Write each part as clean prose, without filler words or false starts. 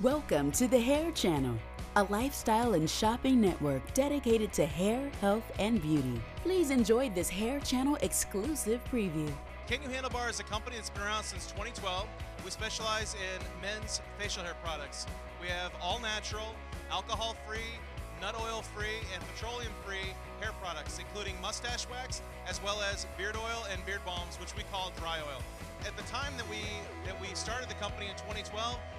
Welcome to the Hair Channel, a lifestyle and shopping network dedicated to hair, health, and beauty. Please enjoy this Hair Channel exclusive preview. Kengu Handlebar is a company that's been around since 2012. We specialize in men's facial hair products. We have all natural, alcohol-free, nut oil-free, and petroleum-free hair products, including mustache wax, as well as beard oil and beard balms, which we call dry oil. At the time that we started the company in 2012,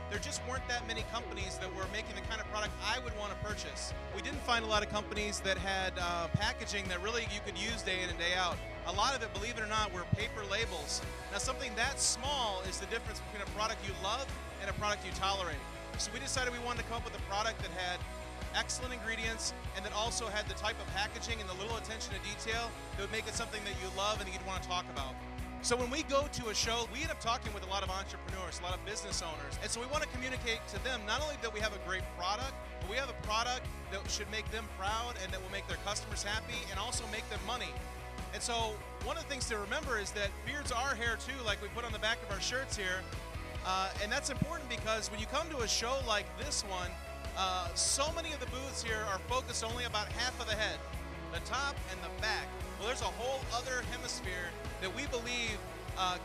there just weren't that many companies that were making the kind of product I would want to purchase. We didn't find a lot of companies that had packaging that really you could use day in and day out. A lot of it, believe it or not, were paper labels. Now, something that small is the difference between a product you love and a product you tolerate. So we decided we wanted to come up with a product that had excellent ingredients and that also had the type of packaging and the little attention to detail that would make it something that you love and that you'd want to talk about. So when we go to a show, we end up talking with a lot of entrepreneurs, a lot of business owners. And so we want to communicate to them not only that we have a great product, but we have a product that should make them proud and that will make their customers happy and also make them money. And so one of the things to remember is that beards are hair too, like we put on the back of our shirts here. And that's important because when you come to a show like this one, so many of the booths here are focused only about half of the head, the top and the back. Well, there's a whole other hemisphere that we believe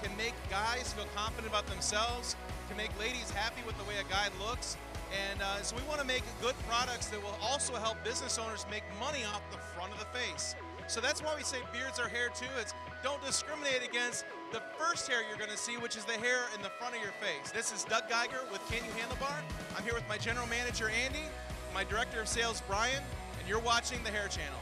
can make guys feel confident about themselves, can make ladies happy with the way a guy looks. And so we want to make good products that will also help business owners make money off the front of the face. So that's why we say beards are hair too. It's don't discriminate against the first hair you're going to see, which is the hair in the front of your face. This is Doug Geiger with Kengu Handlebar. I'm here with my general manager, Andy, my director of sales, Brian, and you're watching the Hair Channel.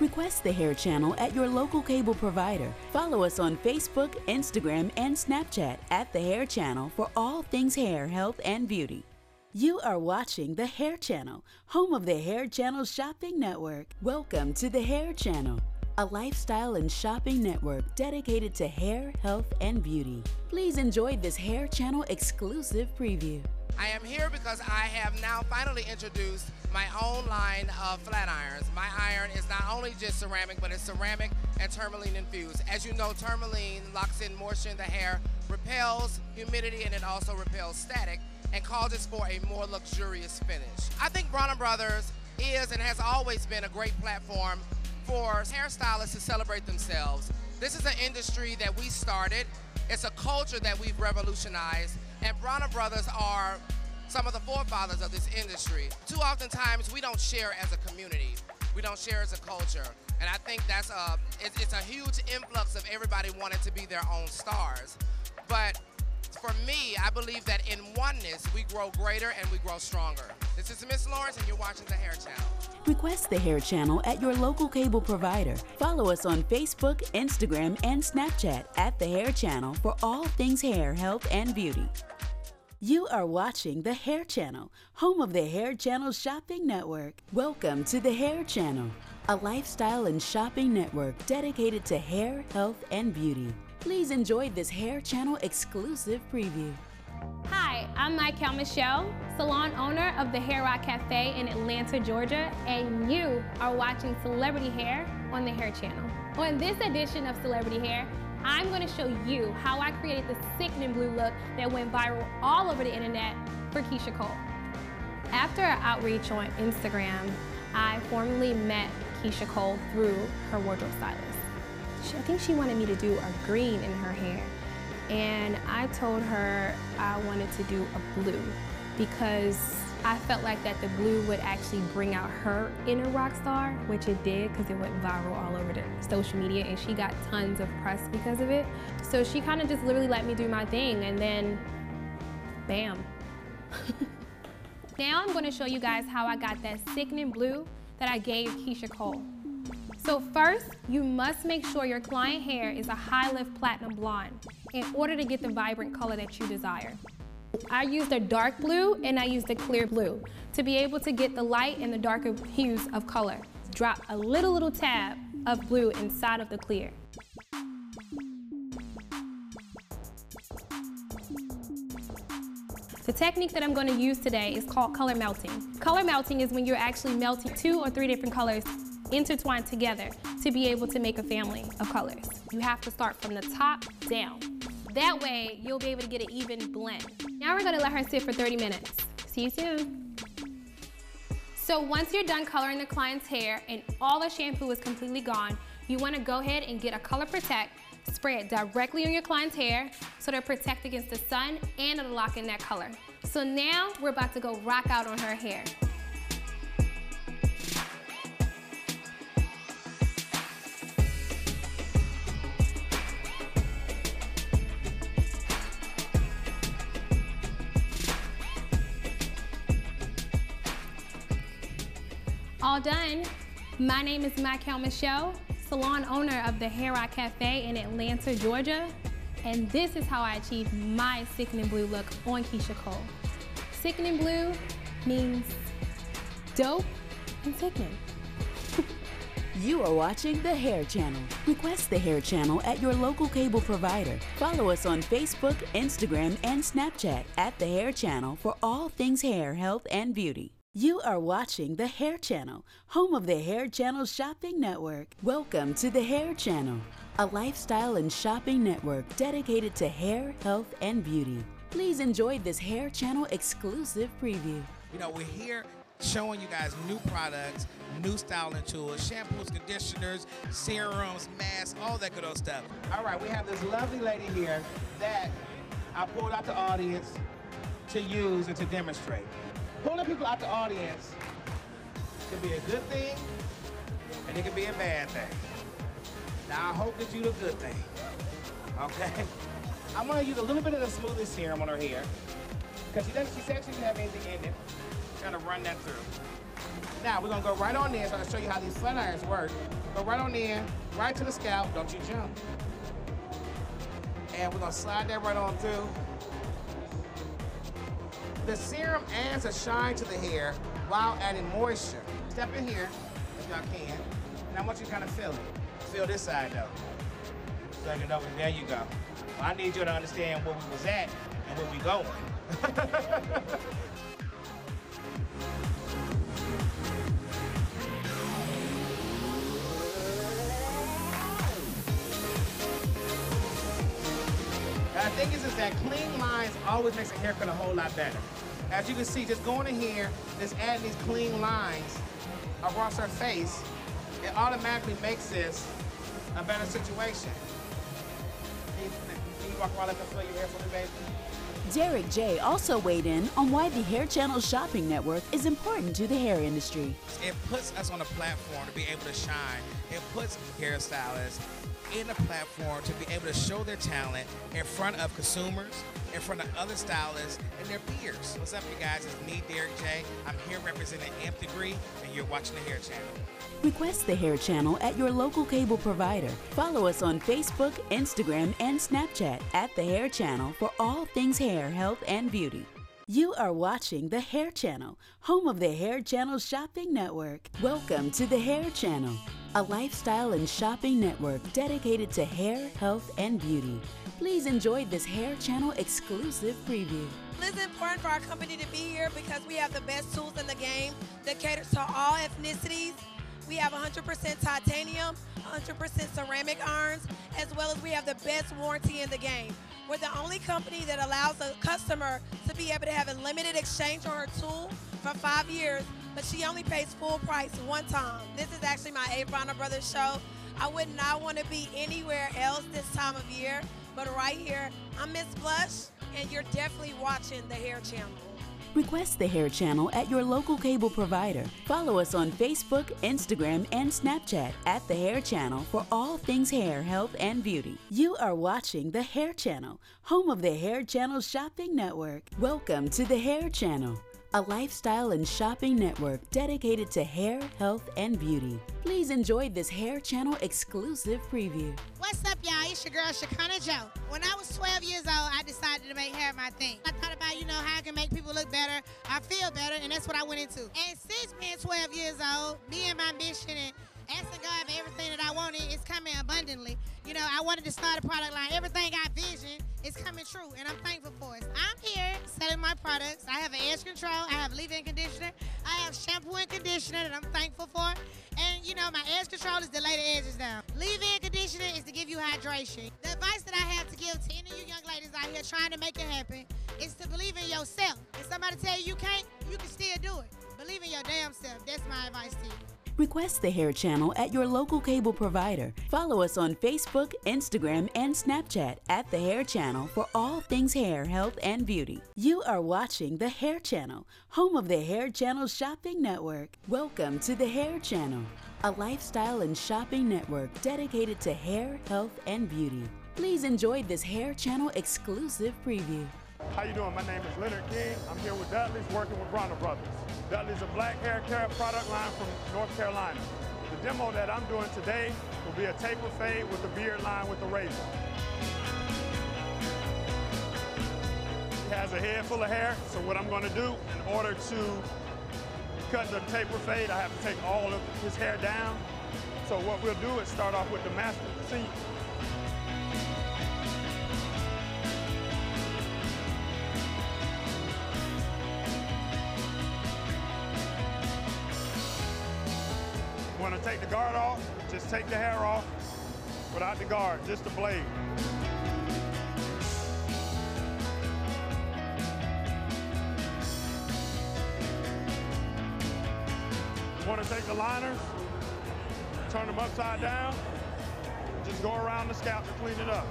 Request the Hair Channel at your local cable provider. Follow us on Facebook, Instagram, and Snapchat at the Hair Channel for all things hair, health, and beauty. You are watching the Hair Channel, home of the Hair Channel Shopping Network. Welcome to the Hair Channel, a lifestyle and shopping network dedicated to hair, health, and beauty. Please enjoy this Hair Channel exclusive preview. I am here because I have now finally introduced my own line of flat irons. My iron is not only just ceramic, but it's ceramic and tourmaline infused. As you know, tourmaline locks in moisture in the hair, repels humidity, and it also repels static, and causes for a more luxurious finish. I think Bronner Brothers is and has always been a great platform for hairstylists to celebrate themselves. This is an industry that we started. It's a culture that we've revolutionized. And Bronner Brothers are some of the forefathers of this industry. Too oftentimes, we don't share as a community. We don't share as a culture. And I think that's it's a huge influx of everybody wanting to be their own stars. But for me, I believe that in oneness, we grow greater and we grow stronger. This is Miss Lawrence, and you're watching the Hair Channel. Request the Hair Channel at your local cable provider. Follow us on Facebook, Instagram, and Snapchat at the Hair Channel for all things hair, health, and beauty. You are watching the Hair Channel, home of the Hair Channel Shopping Network. Welcome to the Hair Channel, a lifestyle and shopping network dedicated to hair, health, and beauty. Please enjoy this Hair Channel exclusive preview. Hi, I'm Michael Michelle, salon owner of the Hair Rock Cafe in Atlanta, Georgia, and you are watching Celebrity Hair on the Hair Channel. On this edition of Celebrity Hair, I'm going to show you how I created the sickening blue look that went viral all over the internet for Keisha Cole. After our outreach on Instagram, I formally met Keisha Cole through her wardrobe stylist. I think she wanted me to do a green in her hair, and I told her I wanted to do a blue because I felt like that the blue would actually bring out her inner rock star, which it did because it went viral all over the social media, and she got tons of press because of it. So she kind of just literally let me do my thing, and then bam. Now I'm going to show you guys how I got that sickening blue that I gave Keisha Cole. So first, you must make sure your client hair is a high-lift platinum blonde in order to get the vibrant color that you desire. I used a dark blue and I used a clear blue to be able to get the light and the darker hues of color. Drop a little tab of blue inside of the clear. The technique that I'm going to use today is called color melting. Color melting is when you're actually melting 2 or 3 different colors intertwined together to be able to make a family of colors. You have to start from the top down. That way, you'll be able to get an even blend. Now we're gonna let her sit for 30 minutes. See you soon. So once you're done coloring the client's hair and all the shampoo is completely gone, you want to go ahead and get a Color Protect, spray it directly on your client's hair so they're protected against the sun and it'll lock in that color. So now we're about to go rock out on her hair. All done. My name is Mikel Michelle, salon owner of the Hair Rock Cafe in Atlanta, Georgia, and this is how I achieve my Sickening Blue look on Keisha Cole. Sickening Blue means dope and sickening. You are watching The Hair Channel. Request The Hair Channel at your local cable provider. Follow us on Facebook, Instagram, and Snapchat at The Hair Channel for all things hair, health, and beauty. You are watching The Hair Channel, home of the Hair Channel Shopping Network. Welcome to The Hair Channel, a lifestyle and shopping network dedicated to hair, health, and beauty. Please enjoy this Hair Channel exclusive preview. You know, we're here showing you guys new products, new styling tools, shampoos, conditioners, serums, masks, all that good old stuff. All right, we have this lovely lady here that I pulled out the audience to use and to demonstrate. Pulling people out the audience can be a good thing, and it can be a bad thing. Now, I hope that you do the good thing, okay? I'm gonna use a little bit of the smoothing serum on her hair, because she said she didn't have anything in it. I'm gonna run that through. Now, we're gonna go right on in, so I'll show you how these flat irons work. Go right on in, right to the scalp, don't you jump. And we're gonna slide that right on through. The serum adds a shine to the hair while adding moisture. Step in here, if y'all can, and I want you to kind of feel it. Feel this side though. Suck it over, there you go. Well, I need you to understand where we was at and where we going. The thing is that clean lines always makes a haircut a whole lot better. As you can see, just going in here, just adding these clean lines across her face, it automatically makes this a better situation. Can you walk around and feel your hair for me, baby? Derek J also weighed in on why the Hair Channel Shopping Network is important to the hair industry. It puts us on a platform to be able to shine. It puts hairstylists in a platform to be able to show their talent in front of consumers, in front of other stylists, and their peers. What's up, you guys? It's me, Derek J. I'm here representing Amp Degree, and you're watching The Hair Channel. Request The Hair Channel at your local cable provider. Follow us on Facebook, Instagram, and Snapchat at The Hair Channel for all things hair, health, and beauty. You are watching The Hair Channel, home of the Hair Channel Shopping Network. Welcome to The Hair Channel, a lifestyle and shopping network dedicated to hair, health, and beauty. Please enjoy this Hair Channel exclusive preview. It's important for our company to be here because we have the best tools in the game that caters to all ethnicities. We have 100% titanium, 100% ceramic irons, as well as we have the best warranty in the game. We're the only company that allows a customer to be able to have a limited exchange on her tool for 5 years, but she only pays full price one time. This is actually my 8th Bronner Brothers show. I would not want to be anywhere else this time of year, but right here. I'm Miss Blush, and you're definitely watching The Hair Channel. Request The Hair Channel at your local cable provider. Follow us on Facebook, Instagram, and Snapchat at The Hair Channel for all things hair, health, and beauty. You are watching The Hair Channel, home of the Hair Channel Shopping Network. Welcome to The Hair Channel, a lifestyle and shopping network dedicated to hair, health, and beauty. Please enjoy this Hair Channel exclusive preview. What's up, y'all? It's your girl, Shekinah Joe. When I was 12 years old, I decided to make hair my thing. I thought about, you know, how I can make people look better, I feel better, and that's what I went into. And since being 12 years old, me and my mission and asking God for everything that I wanted is coming abundantly. You know, I wanted to start a product line. Everything I visioned is coming true, and I'm thankful for it. I'm here selling my products. I have an edge control. I have leave-in conditioner. I have shampoo and conditioner that I'm thankful for. And, you know, my edge control is to lay the edges down. Leave-in conditioner is to give you hydration. The advice that I have to give to any of you young ladies ladies out here trying to make it happen is to believe in yourself. If somebody tell you you can't, you can still do it. Believe in your damn self. That's my advice to you. Request the Hair Channel at your local cable provider. Follow us on Facebook, Instagram, and Snapchat at The Hair Channel for all things hair, health, and beauty. You are watching The Hair Channel, home of The Hair Channel Shopping Network. Welcome to The Hair Channel, a lifestyle and shopping network dedicated to hair, health, and beauty. Please enjoy this Hair Channel exclusive preview. How you doing? My name is Leonard King. I'm here with Dudley's, working with Bronner Brothers. Dudley's a black hair care product line from North Carolina. The demo that I'm doing today will be a taper fade with the beard line with the razor. He has a head full of hair, so what I'm going to do in order to cut the taper fade, I have to take all of his hair down. So what we'll do is start off with the master seam. When I take the guard off, just take the hair off without the guard, just the blade. Want to take the liners, turn them upside down, just go around the scalp to clean it up.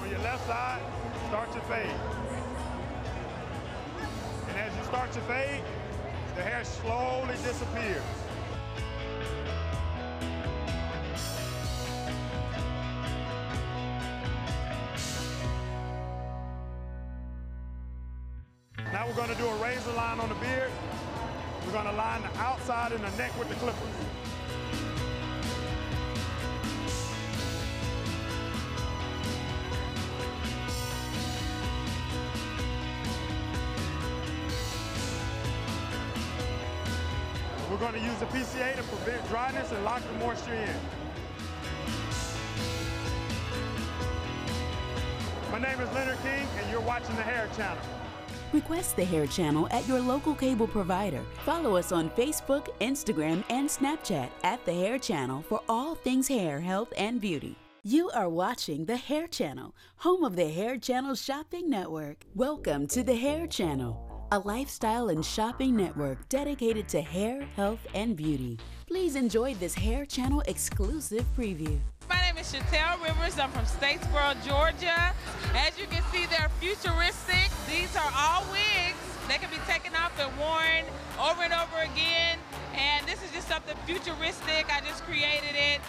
On your left side, start your fade. And as you start your fade, the hair slowly disappears. Now we're going to do a razor line on the beard. We're going to line the outside and the neck with the clippers. We're going to use the PCA to prevent dryness and lock the moisture in. My name is Leonard King, and you're watching The Hair Channel. Request The Hair Channel at your local cable provider. Follow us on Facebook, Instagram, and Snapchat at The Hair Channel for all things hair, health, and beauty. You are watching The Hair Channel, home of The Hair Channel Shopping Network. Welcome to The Hair Channel, a lifestyle and shopping network dedicated to hair, health, and beauty. Please enjoy this Hair Channel exclusive preview. My name is Chatelle Rivers. I'm from Statesboro, Georgia. As you can see, they're futuristic. These are all wigs. They can be taken off and worn over and over again. And this is just something futuristic. I just created it.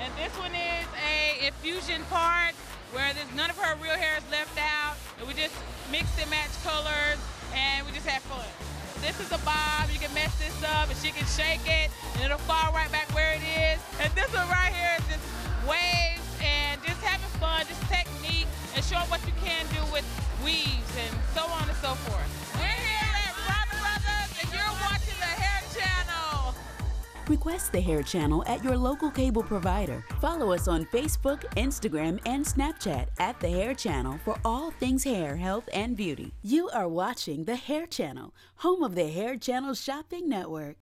And this one is a infusion part where there's none of her real hair is left out. And we just mix and match colors, and we just have fun. This is a bob. You can mess this up, and she can shake it, and it'll fall right back where it is. And this one right here is just waves and just having fun, just technique, and showing what you can do with weaves and so on and so forth. We're here at Bronner Brothers, and you're watching The Hair Channel. Request The Hair Channel at your local cable provider. Follow us on Facebook, Instagram, and Snapchat at The Hair Channel for all things hair, health, and beauty. You are watching The Hair Channel, home of The Hair Channel Shopping Network.